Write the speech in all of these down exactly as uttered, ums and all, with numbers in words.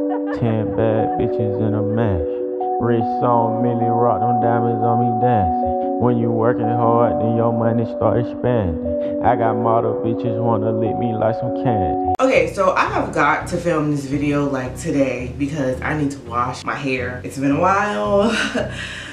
Ten bad bitches in a mash. Rich song, Millie rock, them diamonds on me dancing. When you working hard, then your money start expanding. I got model bitches wanna lick me like some candy. Okay, so I have got to film this video like today because I need to wash my hair. It's been a while.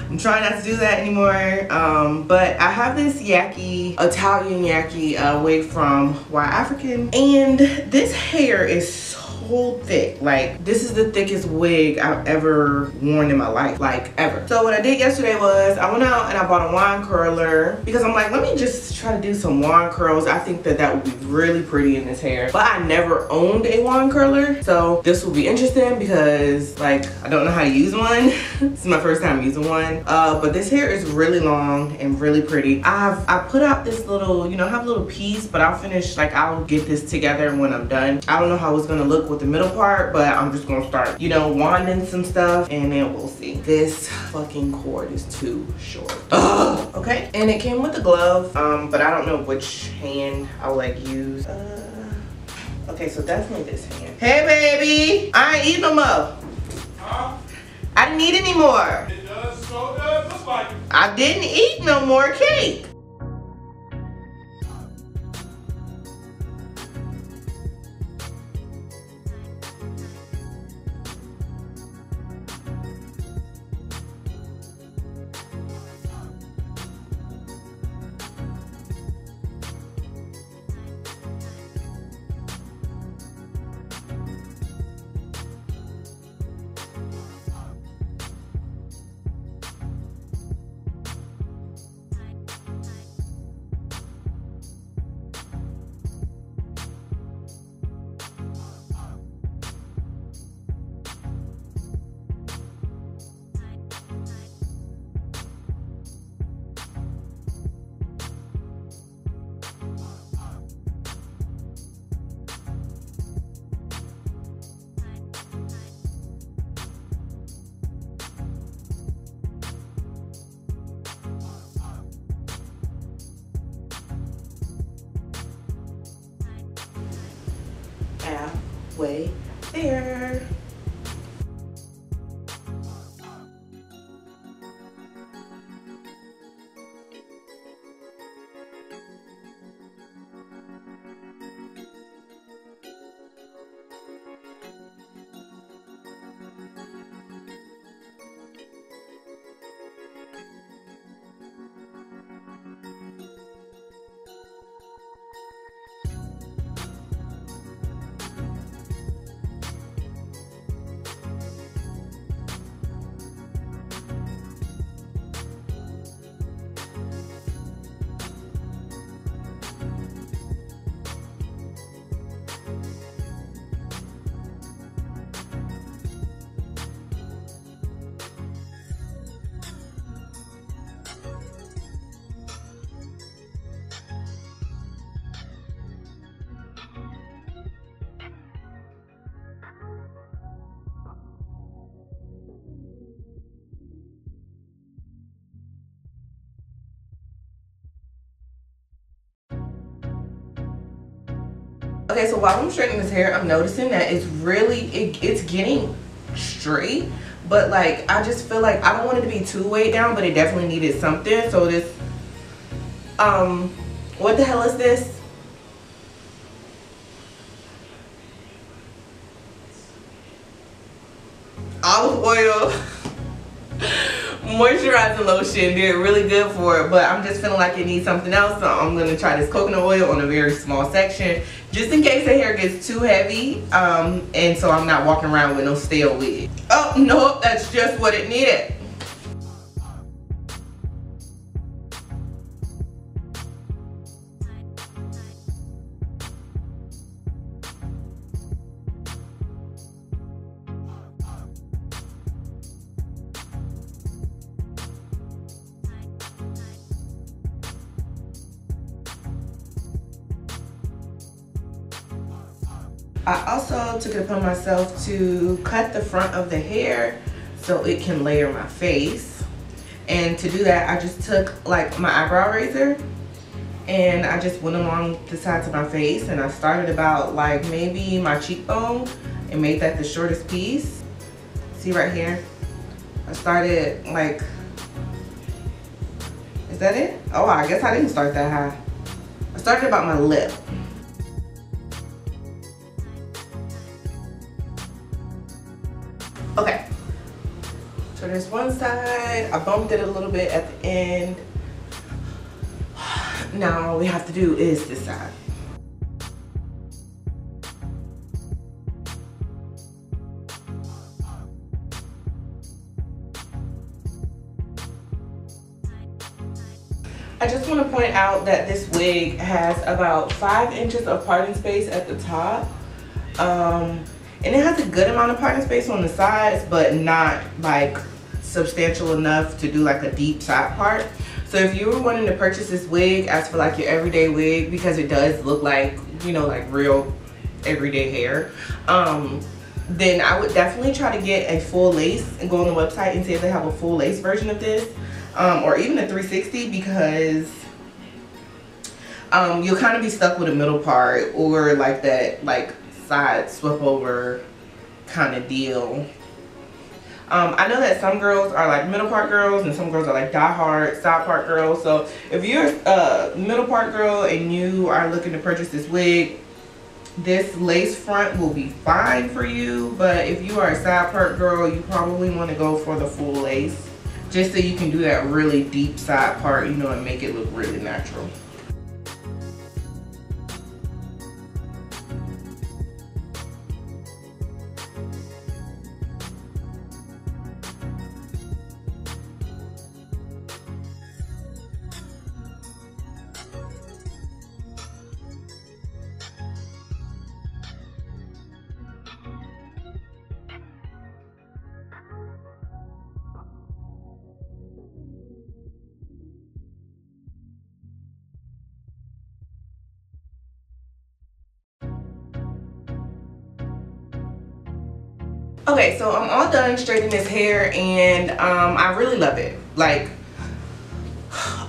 I'm trying not to do that anymore, um, but I have this yaki, Italian yaki uh, wig from WowAfrican, and this hair is so whole thick. Like, this is the thickest wig I've ever worn in my life, like ever. So what I did yesterday was I went out and I bought a wand curler because I'm like, let me just try to do some wand curls. I think that that would be really pretty in this hair, but I never owned a wand curler, so this will be interesting because, like, I don't know how to use one. This is my first time using one, uh, but this hair is really long and really pretty. I've I put out this little, you know, I have a little piece, but I'll finish, like, I'll get this together when I'm done. I don't know how it's gonna look with the middle part, but I'm just gonna start, you know, wanding some stuff and then we'll see. This fucking cord is too short. Ugh. Okay, and it came with a glove, um but I don't know which hand I'll like use. Uh, okay, so definitely this hand. Hey baby, I ain't eat them up. Huh? I didn't eat any more. It does, so does look like it. I didn't eat no more cake. Way there. Okay, so while I'm straightening this hair, I'm noticing that it's really, it, it's getting straight, but like, I just feel like I don't want it to be too weighed down, but it definitely needed something. So this, um, what the hell is this? Olive oil moisturizing lotion did really good for it, but I'm just feeling like it needs something else, so I'm gonna try this coconut oil on a very small section just in case the hair gets too heavy, um and so I'm not walking around with no stale wig. Oh no, that's just what it needed. I also took it upon myself to cut the front of the hair so it can layer my face. And to do that, I just took like my eyebrow razor and I just went along the sides of my face, and I started about like maybe my cheekbone and made that the shortest piece. See right here? I started like, is that it? Oh, I guess I didn't start that high. I started about my lip. Okay, so there's one side. I bumped it a little bit at the end. Now all we have to do is this side. I just want to point out that this wig has about five inches of parting space at the top, um, and it has a good amount of parting space on the sides, but not like substantial enough to do like a deep side part. So if you were wanting to purchase this wig as for like your everyday wig, because it does look like, you know, like real everyday hair, um, then I would definitely try to get a full lace and go on the website and see if they have a full lace version of this. Um, or even a three sixty, because um, you'll kind of be stuck with a middle part or like that like side swept over kind of deal. Um, I know that some girls are like middle part girls and some girls are like die hard side part girls. So if you're a middle part girl and you are looking to purchase this wig, this lace front will be fine for you. But if you are a side part girl, you probably want to go for the full lace, just so you can do that really deep side part, you know, and make it look really natural. Okay, so I'm all done straightening this hair, and um, I really love it. Like,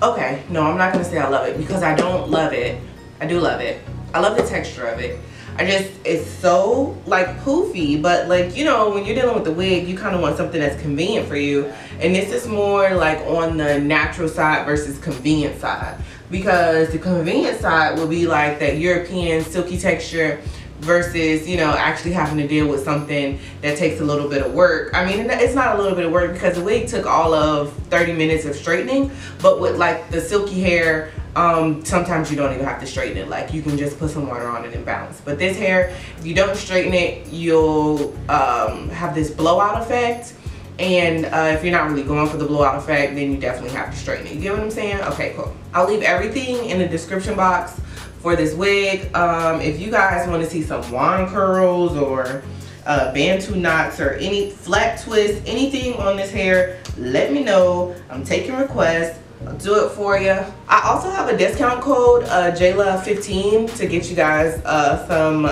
okay, no, I'm not gonna say I love it, because I don't love it. I do love it. I love the texture of it. I just, it's so like poofy, but like, you know, when you're dealing with the wig, you kind of want something that's convenient for you. And this is more like on the natural side versus convenient side, because the convenient side will be like that European silky texture, versus, you know, actually having to deal with something that takes a little bit of work. I mean, it's not a little bit of work, because the wig took all of thirty minutes of straightening, but with like the silky hair, um, sometimes you don't even have to straighten it. Like, you can just put some water on it and bounce. But this hair, if you don't straighten it, you'll um, have this blowout effect. And uh, if you're not really going for the blowout effect, then you definitely have to straighten it. You get what I'm saying? Okay, cool. I'll leave everything in the description box for this wig. Um, if you guys want to see some wand curls or uh, bantu knots or any flat twists, anything on this hair, let me know. I'm taking requests. I'll do it for you. I also have a discount code, uh, J love fifteen, to get you guys uh, some,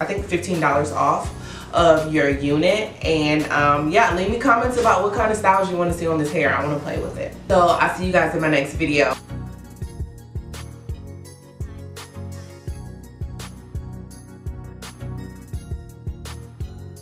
I think fifteen dollars off of your unit. And um, yeah, leave me comments about what kind of styles you want to see on this hair. I want to play with it. So I'll see you guys in my next video.